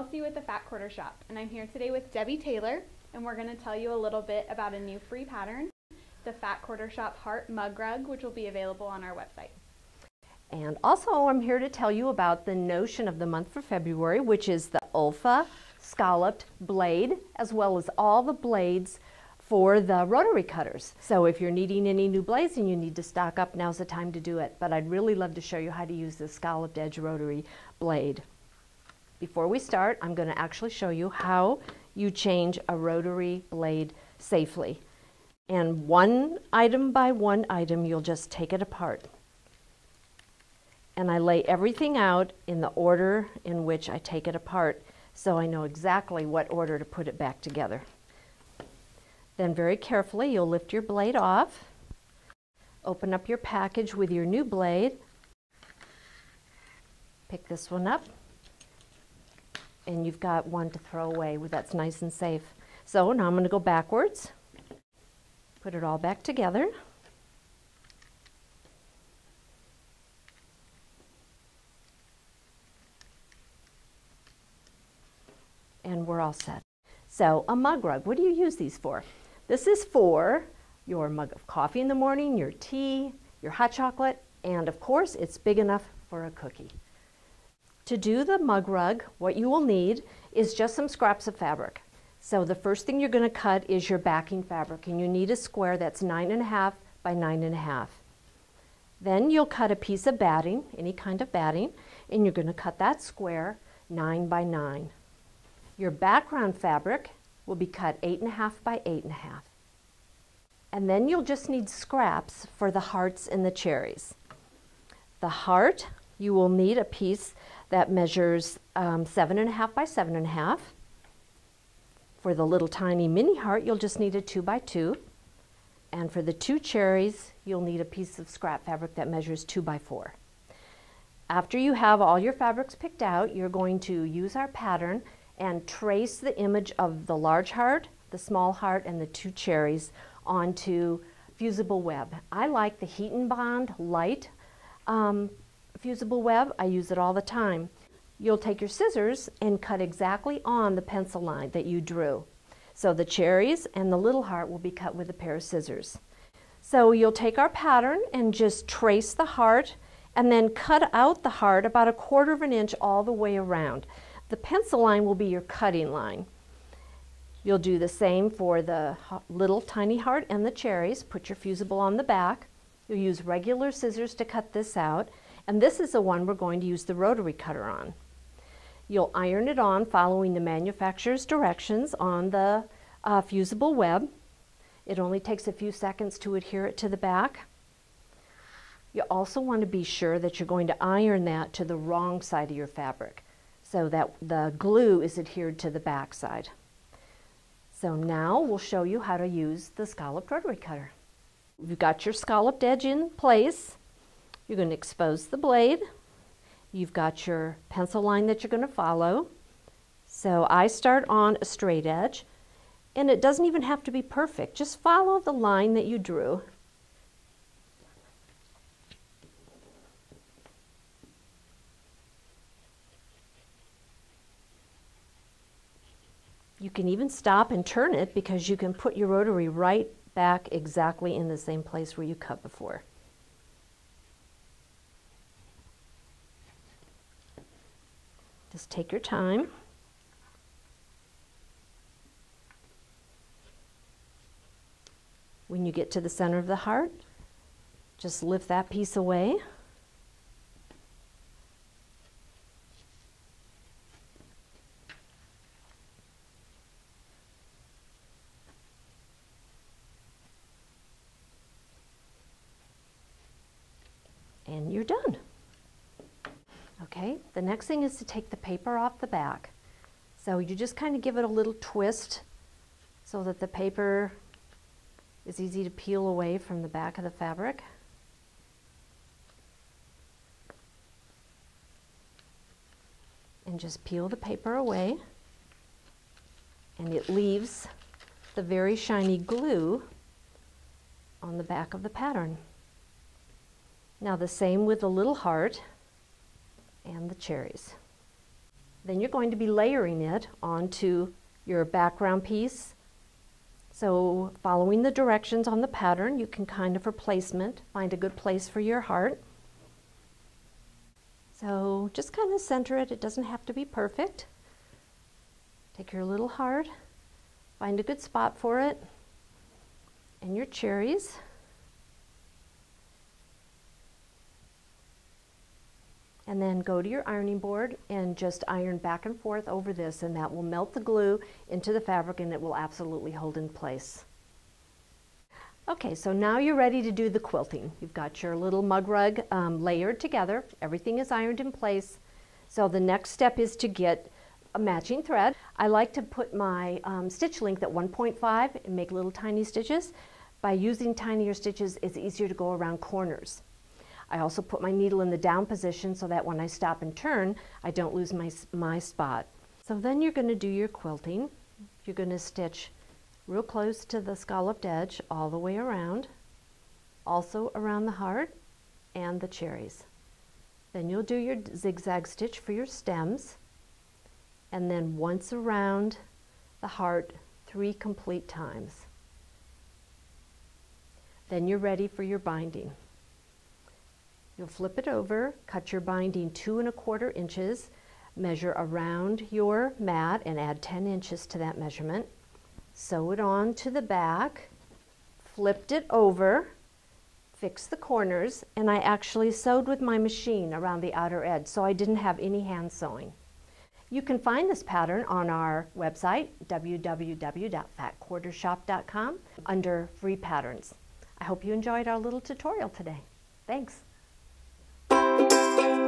Chelsea with the Fat Quarter Shop, and I'm here today with Debbie Taylor, and we're going to tell you a little bit about a new free pattern, the Fat Quarter Shop Heart Mug Rug, which will be available on our website. And also I'm here to tell you about the notion of the month for February, which is the Olfa scalloped blade, as well as all the blades for the rotary cutters. So if you're needing any new blades and you need to stock up, now's the time to do it. But I'd really love to show you how to use the scalloped edge rotary blade. Before we start, I'm going to actually show you how you change a rotary blade safely. And one item by one item, you'll just take it apart. And I lay everything out in the order in which I take it apart, so I know exactly what order to put it back together. Then very carefully, you'll lift your blade off, open up your package with your new blade, pick this one up, and you've got one to throw away. That's nice and safe. So now I'm going to go backwards, put it all back together. And we're all set. So a mug rug, what do you use these for? This is for your mug of coffee in the morning, your tea, your hot chocolate, and of course it's big enough for a cookie. To do the mug rug, what you will need is just some scraps of fabric. So the first thing you're going to cut is your backing fabric, and you need a square that's 9.5 by 9.5. Then you'll cut a piece of batting, any kind of batting, and you're going to cut that square 9 by 9. Your background fabric will be cut 8.5 by 8.5. And then you'll just need scraps for the hearts and the cherries. The heart, you will need a piece that measures 7.5 by 7.5. For the little tiny mini heart, you'll just need a 2 by 2. And for the two cherries, you'll need a piece of scrap fabric that measures 2 by 4. After you have all your fabrics picked out, you're going to use our pattern and trace the image of the large heart, the small heart, and the two cherries onto fusible web. I like the HeatnBond Light fusible web. I use it all the time. You'll take your scissors and cut exactly on the pencil line that you drew. So the cherries and the little heart will be cut with a pair of scissors. So you'll take our pattern and just trace the heart and then cut out the heart about 1/4 inch all the way around. The pencil line will be your cutting line. You'll do the same for the little tiny heart and the cherries. Put your fusible on the back. You'll use regular scissors to cut this out. And this is the one we're going to use the rotary cutter on. You'll iron it on following the manufacturer's directions on the fusible web. It only takes a few seconds to adhere it to the back. You also want to be sure that you're going to iron that to the wrong side of your fabric so that the glue is adhered to the back side. So now we'll show you how to use the scalloped rotary cutter. You've got your scalloped edge in place. You're going to expose the blade. You've got your pencil line that you're going to follow. So I start on a straight edge, and it doesn't even have to be perfect. Just follow the line that you drew. You can even stop and turn it because you can put your rotary right back exactly in the same place where you cut before. Just take your time. When you get to the center of the heart, just lift that piece away. And you're done. Okay, the next thing is to take the paper off the back. So you just kind of give it a little twist so that the paper is easy to peel away from the back of the fabric. And just peel the paper away, and it leaves the very shiny glue on the back of the pattern. Now the same with the little heart and the cherries. Then you're going to be layering it onto your background piece. So following the directions on the pattern, you can kind of for placement, find a good place for your heart. So just kind of center it. It doesn't have to be perfect. Take your little heart, find a good spot for it, and your cherries. And then go to your ironing board and just iron back and forth over this, and that will melt the glue into the fabric and it will absolutely hold in place. Okay, so now you're ready to do the quilting. You've got your little mug rug layered together. Everything is ironed in place. So the next step is to get a matching thread. I like to put my stitch length at 1.5 and make little tiny stitches. By using tinier stitches, it's easier to go around corners. I also put my needle in the down position so that when I stop and turn, I don't lose my spot. So then you're going to do your quilting. You're going to stitch real close to the scalloped edge all the way around, also around the heart and the cherries. Then you'll do your zigzag stitch for your stems, and then once around the heart 3 complete times. Then you're ready for your binding. You'll flip it over, cut your binding 2¼ inches, measure around your mat and add 10 inches to that measurement. Sew it on to the back, flipped it over, fix the corners, and I actually sewed with my machine around the outer edge, so I didn't have any hand sewing. You can find this pattern on our website, www.fatquartershop.com, under free patterns. I hope you enjoyed our little tutorial today. Thanks. Thank you.